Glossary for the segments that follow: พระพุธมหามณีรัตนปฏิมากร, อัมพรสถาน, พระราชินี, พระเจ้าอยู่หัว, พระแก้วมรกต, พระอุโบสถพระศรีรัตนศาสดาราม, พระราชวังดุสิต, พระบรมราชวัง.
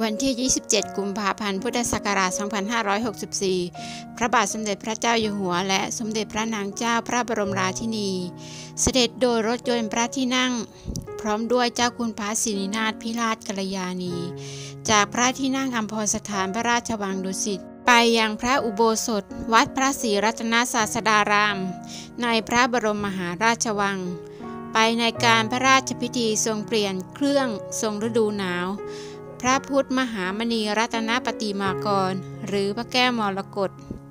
วันที่ 27 กุมภาพันธ์ พุทธศักราช 2564 พระบาทสมเด็จพระเจ้าอยู่หัวและสมเด็จพระนางเจ้าพระบรมราชินีเสด็จโดยรถยนต์พระที่นั่งพร้อมด้วยเจ้าคุณพระศรีนาถพิราชกัลยาณีจากพระที่นั่งอัมพรสถานพระราชวังดุสิตไปยังพระอุโบสถวัดพระศรีรัตนศาสดารามในพระบรมมหาราชวังไปในการพระราชพิธีทรงเปลี่ยนเครื่องทรงฤดูหนาวพระพุทธมหามณีรัตนปฏิมากรหรือพระแก้วมรกต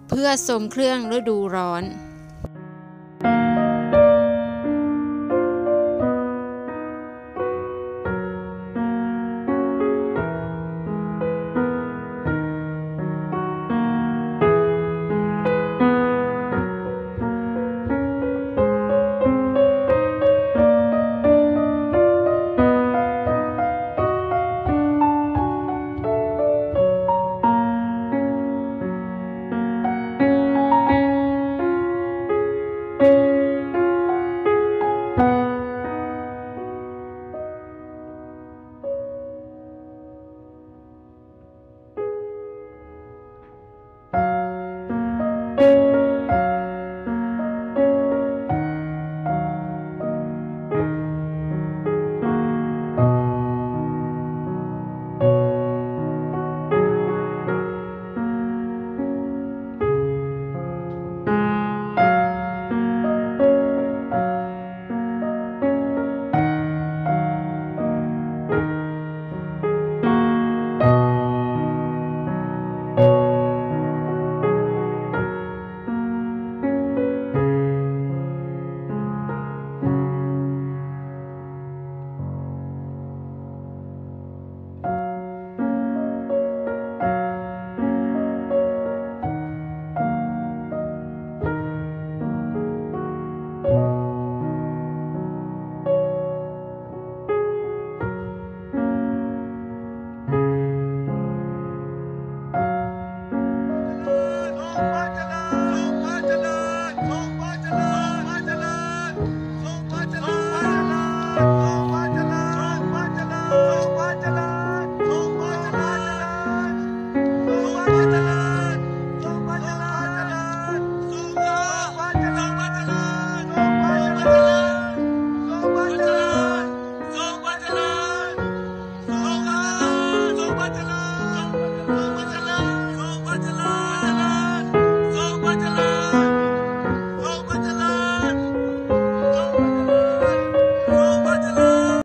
เพื่อทรงเครื่องฤดูร้อน